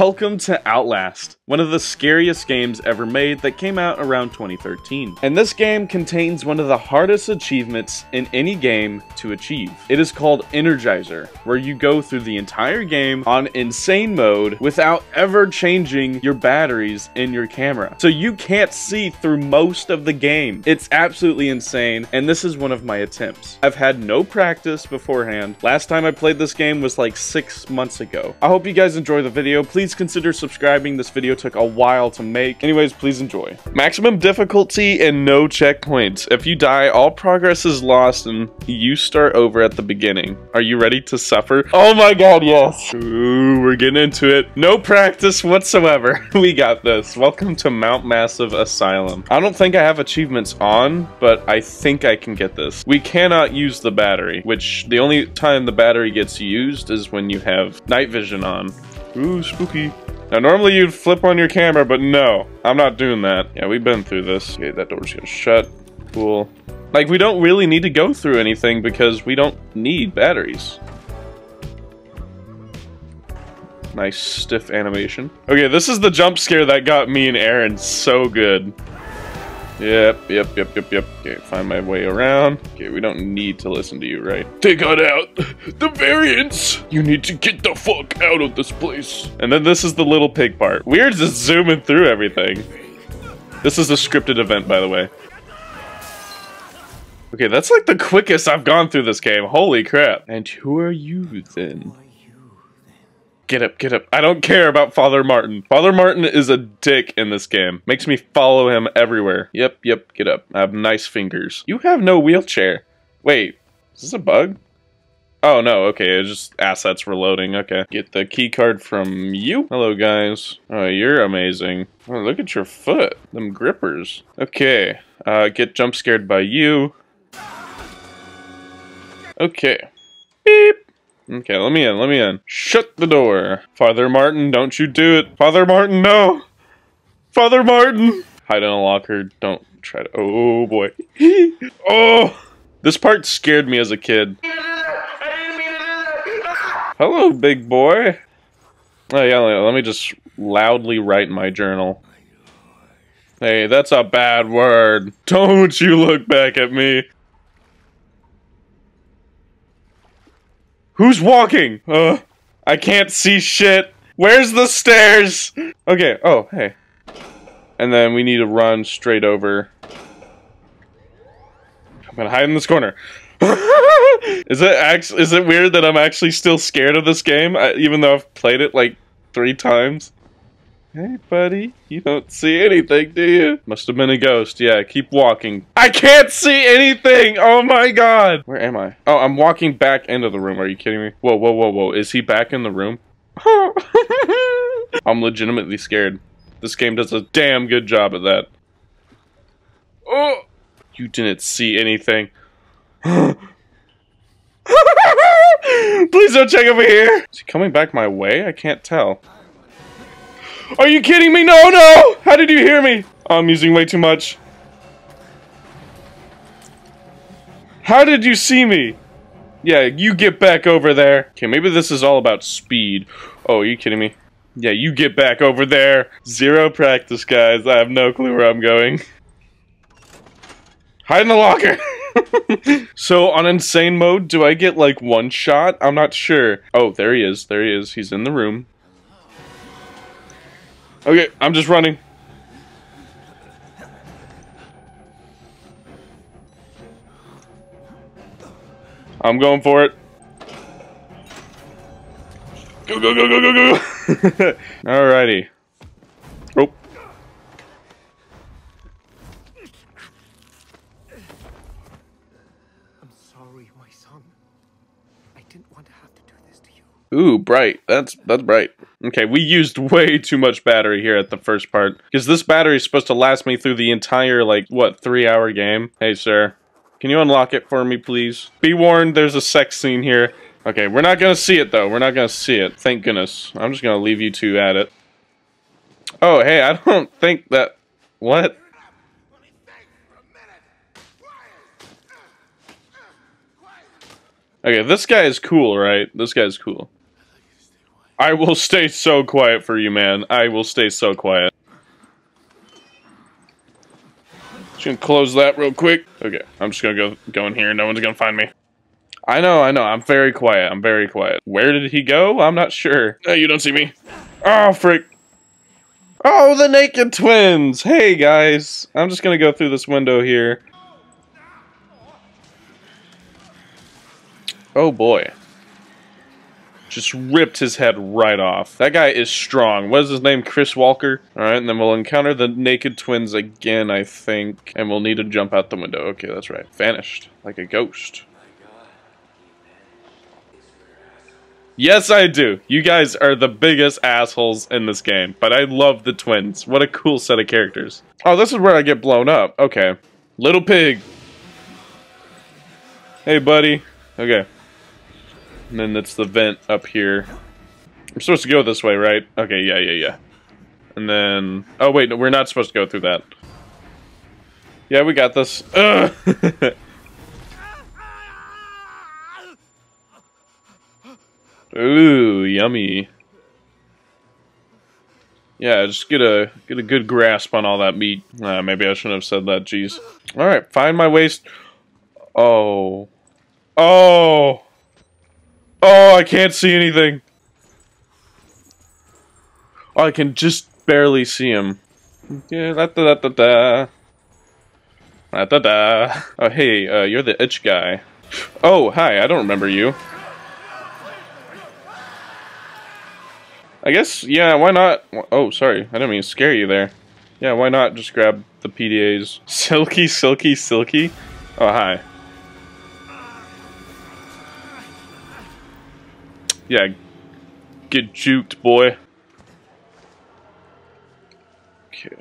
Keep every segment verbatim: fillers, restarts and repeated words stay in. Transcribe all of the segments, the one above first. Welcome to Outlast, one of the scariest games ever made that came out around twenty thirteen. And this game contains one of the hardest achievements in any game to achieve. It is called Energizer, where you go through the entire game on insane mode without ever changing your batteries in your camera. So you can't see through most of the game. It's absolutely insane, and this is one of my attempts. I've had no practice beforehand. Last time I played this game was like six months ago. I hope you guys enjoy the video. Please consider subscribing. This video took a while to make. Anyways, please enjoy. Maximum difficulty and no checkpoints. If you die, all progress is lost and you start over at the beginning. Are you ready to suffer? Oh my god, yes. Ooh, we're getting into it. No practice whatsoever. We got this. Welcome to Mount Massive Asylum. I don't think I have achievements on, but I think I can get this. We cannot use the battery, which the only time the battery gets used is when you have night vision on. Ooh, spooky. Now, normally you'd flip on your camera, but no, I'm not doing that. Yeah, we've been through this. Okay, that door's gonna shut. Cool. Like, we don't really need to go through anything because we don't need batteries. Nice stiff animation. Okay, this is the jump scare that got me and Aaron so good. Yep, yep, yep, yep, yep. Okay, find my way around. Okay, we don't need to listen to you, right? They got out the variants. You need to get the fuck out of this place. And then this is the little pig part. We're just zooming through everything. This is a scripted event, by the way. Okay, that's like the quickest I've gone through this game. Holy crap. And who are you then? Get up, get up. I don't care about Father Martin. Father Martin is a dick in this game. Makes me follow him everywhere. Yep, yep, get up. I have nice fingers. You have no wheelchair. Wait, is this a bug? Oh no, okay, it's just assets reloading, okay. Get the key card from you. Hello guys. Oh, you're amazing. Oh, look at your foot. Them grippers. Okay, uh, get jump scared by you. Okay. Beep. Okay, let me in, let me in. Shut the door. Father Martin, don't you do it. Father Martin, no! Father Martin! Hide in a locker, don't try to- oh boy. Oh! This part scared me as a kid. Hello, big boy. Oh yeah, let me just loudly write in my journal. Hey, that's a bad word. Don't you look back at me. Who's walking? Uh, I can't see shit. Where's the stairs? Okay, oh, hey. And then we need to run straight over. I'm gonna hide in this corner. Is it actually, is it weird that I'm actually still scared of this game, I, even though I've played it like three times? Hey, buddy, you don't see anything, do you? Must have been a ghost, yeah, keep walking. I can't see anything! Oh my god! Where am I? Oh, I'm walking back into the room, are you kidding me? Whoa, whoa, whoa, whoa, is he back in the room? I'm legitimately scared. This game does a damn good job at that. Oh! You didn't see anything. Please don't check over here! Is he coming back my way? I can't tell. Are you kidding me? No, no! How did you hear me? Oh, I'm using way too much. How did you see me? Yeah, you get back over there. Okay, maybe this is all about speed. Oh, are you kidding me? Yeah, you get back over there. Zero practice, guys. I have no clue where I'm going. Hide in the locker. So, on insane mode, do I get, like, one shot? I'm not sure. Oh, there he is. There he is. He's in the room. Okay, I'm just running. I'm going for it. Go, go, go, go, go, go. Alrighty. Oh. I'm sorry, my son. I didn't want to have to do this to you. Ooh, bright. That's that's bright. Okay, we used way too much battery here at the first part. Because this battery is supposed to last me through the entire, like, what, three hour game? Hey, sir. Can you unlock it for me, please? Be warned, there's a sex scene here. Okay, we're not gonna see it, though. We're not gonna see it. Thank goodness. I'm just gonna leave you two at it. Oh, hey, I don't think that... What? Okay, this guy is cool, right? This guy's cool. I will stay so quiet for you, man. I will stay so quiet. Just gonna close that real quick. Okay, I'm just gonna go, go in here. No one's gonna find me. I know, I know. I'm very quiet. I'm very quiet. Where did he go? I'm not sure. No, you don't see me. Oh, frick. Oh, the naked twins. Hey, guys. I'm just gonna go through this window here. Oh, boy. Just ripped his head right off. That guy is strong. What is his name? Chris Walker. All right, and then we'll encounter the naked twins again, I think. And we'll need to jump out the window. Okay, that's right. Vanished like a ghost. Yes, I do. You guys are the biggest assholes in this game, but I love the twins. What a cool set of characters. Oh, this is where I get blown up. Okay. Little pig. Hey, buddy. Okay. And then that's the vent up here. I'm supposed to go this way, right? Okay, yeah, yeah, yeah. And then... Oh, wait, no, we're not supposed to go through that. Yeah, we got this. Ugh! Ooh, yummy. Yeah, just get a, get a good grasp on all that meat. Uh, maybe I shouldn't have said that, jeez. Alright, find my waist. Oh. Oh! Oh, I can't see anything. Oh, I can just barely see him. Yeah, da da da da. Da da da. Oh, hey, uh, you're the itch guy. Oh, hi. I don't remember you. I guess. Yeah. Why not? Oh, sorry. I didn't mean to scare you there. Yeah. Why not? Just grab the P D As. Silky, silky, silky. Oh, hi. Yeah, get juked, boy. Okay.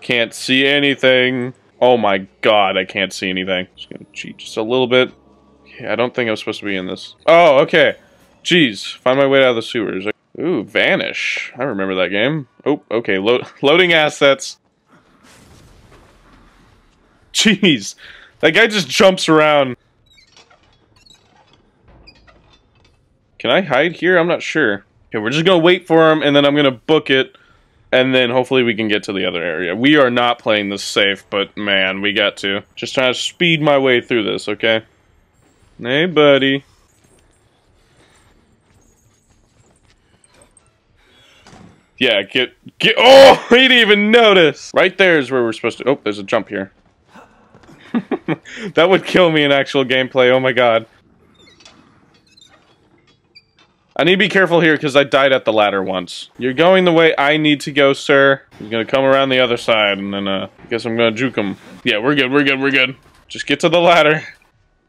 Can't see anything. Oh my god, I can't see anything. Just gonna cheat just a little bit. Yeah, I don't think I'm supposed to be in this. Oh, okay. Jeez, find my way out of the sewers. Ooh, vanish. I remember that game. Oh, okay, Lo loading assets. Jeez, that guy just jumps around. Can I hide here? I'm not sure. Okay, we're just gonna wait for him, and then I'm gonna book it, and then hopefully we can get to the other area. We are not playing this safe, but man, we got to. Just trying to speed my way through this, okay? Hey, buddy. Yeah, get, get, oh, he didn't even notice! Right there is where we're supposed to, oh, there's a jump here. That would kill me in actual gameplay, oh my god. I need to be careful here because I died at the ladder once. You're going the way I need to go, sir. He's gonna come around the other side and then, uh, I guess I'm gonna juke him. Yeah, we're good, we're good, we're good. Just get to the ladder.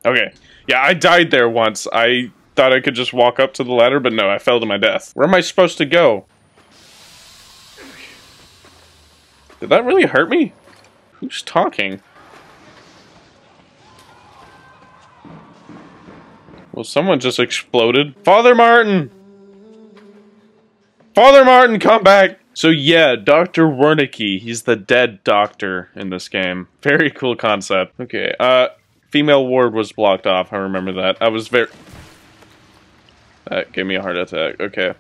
Okay. Yeah, I died there once. I thought I could just walk up to the ladder, but no, I fell to my death. Where am I supposed to go? Did that really hurt me? Who's talking? Well, someone just exploded. Father Martin! Father Martin, come back! So yeah, Doctor Wernicke. He's the dead doctor in this game. Very cool concept. Okay, uh, female ward was blocked off. I remember that. I was very... That gave me a heart attack. Okay.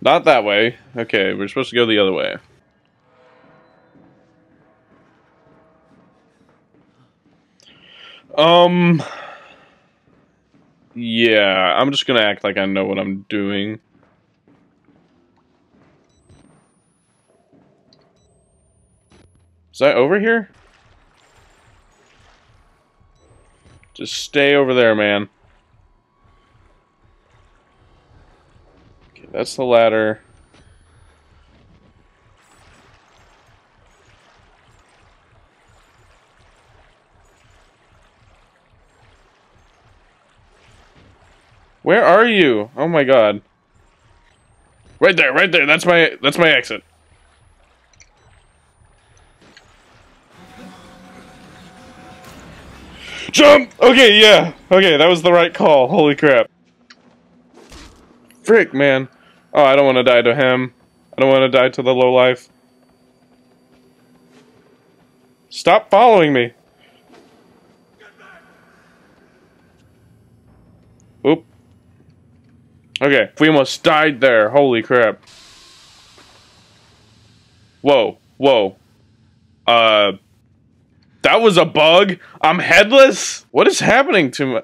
Not that way. Okay, we're supposed to go the other way. Um, yeah, I'm just gonna act like I know what I'm doing. Is that over here? Just stay over there, man. Okay, that's the ladder. Where are you? Oh my god. Right there, right there. That's my that's my exit. Jump! Okay, yeah. Okay, that was the right call. Holy crap. Frick, man. Oh, I don't want to die to him. I don't want to die to the lowlife. Stop following me. Oop. Okay, we almost died there. Holy crap. Whoa, whoa. Uh, that was a bug? I'm headless? What is happening to me?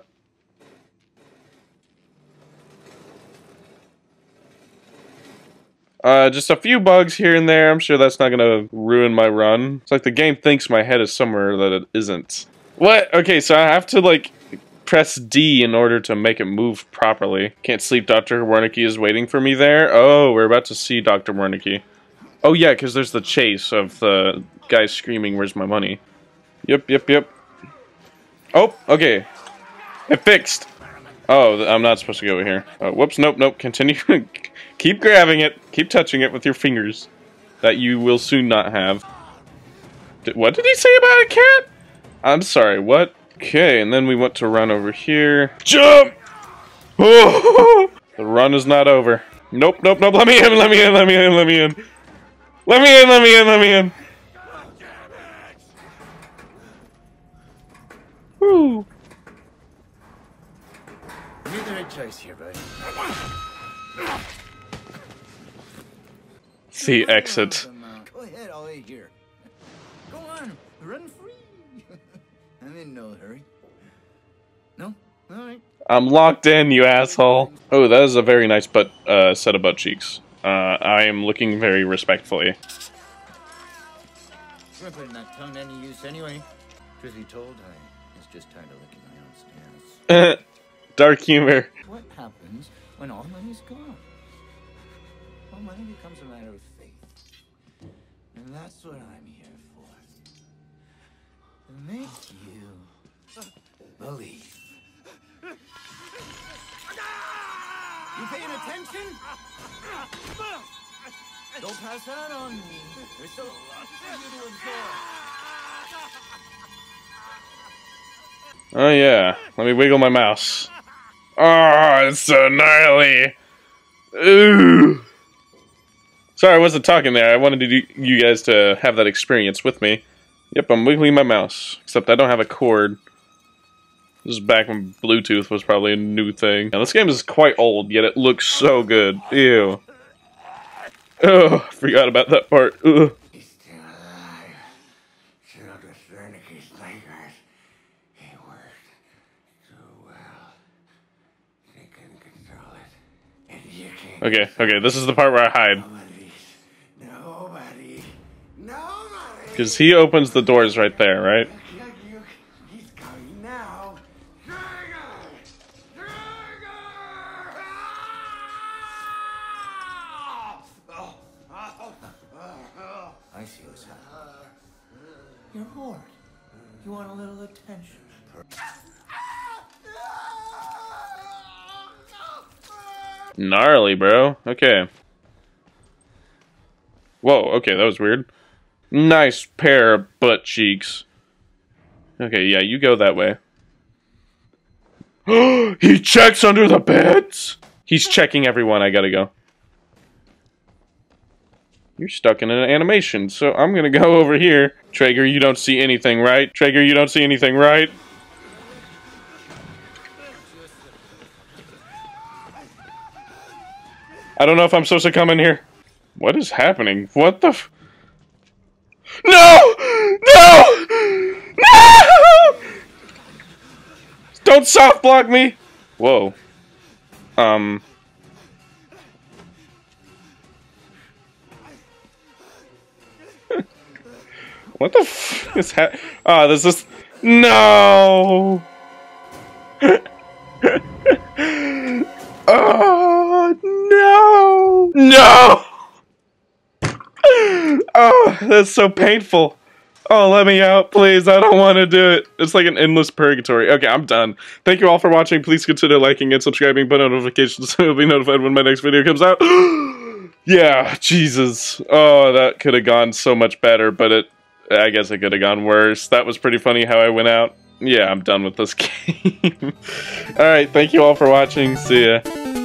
Uh, just a few bugs here and there. I'm sure that's not gonna ruin my run. It's like the game thinks my head is somewhere that it isn't. What? Okay, so I have to, like, press D in order to make it move properly. Can't sleep, Doctor Wernicke is waiting for me there. Oh, we're about to see Doctor Wernicke. Oh yeah, because there's the chase of the guy screaming, where's my money? Yep, yep, yep. Oh, okay. It fixed. Oh, I'm not supposed to go here. Uh, whoops, nope, nope, continue. Keep grabbing it. Keep touching it with your fingers that you will soon not have. D- what did he say about a cat? I'm sorry, what? Okay, and then we want to run over here. Jump! Oh, the run is not over. Nope, nope, nope, let me in, let me in, let me in, let me in. Let me in, let me in, let me in. Woo. You're the right choice here, buddy. The exit. Go ahead, I'll eat here. Go on, run free. I'm in no hurry. No? Alright. I'm locked in, you asshole. Oh, that is a very nice butt, uh, set of butt cheeks. Uh, I am looking very respectfully. We're putting that tongue to any use anyway. Truth be told, I was just tired of licking my own stance. Dark humor. What happens when all money's gone? All money becomes a matter of faith. And that's what I'm here for. To make you believe. You paying attention? Don't pass out on me. There's so much for you to absorb. Oh yeah. Let me wiggle my mouse. Oh, it's so gnarly. Ooh. Sorry, I wasn't talking there. I wanted to do you guys to have that experience with me. Yep, I'm wiggling my mouse. Except I don't have a cord. This is back when Bluetooth was probably a new thing. Now this game is quite old, yet it looks so good. Ew. Oh, I forgot about that part. Ugh. He's still alive. Should have just Wernicke's Traeger. He worked so well. They couldn't control it. And you can't. Okay, okay, this is the part where I hide. Nobody. Nobody. Because he opens the doors right there, right? You're bored. You want a little attention. Gnarly, bro. Okay. Whoa, okay, that was weird. Nice pair of butt cheeks. Okay, yeah, you go that way. He checks under the beds? He's checking everyone, I gotta go. You're stuck in an animation, so I'm gonna go over here. Traeger, you don't see anything, right? Traeger, you don't see anything, right? I don't know if I'm supposed to come in here. What is happening? What the f- No! No! No! Don't soft block me! Whoa. Um... What the f is ha- Ah, oh, there's this- No! Oh, no! No! Oh, that's so painful. Oh, let me out, please. I don't want to do it. It's like an endless purgatory. Okay, I'm done. Thank you all for watching. Please consider liking and subscribing, but notifications so you'll be notified when my next video comes out. Yeah, Jesus. Oh, that could have gone so much better, but it... I guess it could have gone worse. That was pretty funny how I went out. Yeah, I'm done with this game. Alright, thank you all for watching. See ya.